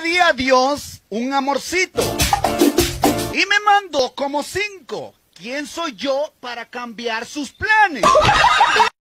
pedí a Dios un amorcito y me mandó como 5. ¿Quién soy yo para cambiar sus planes?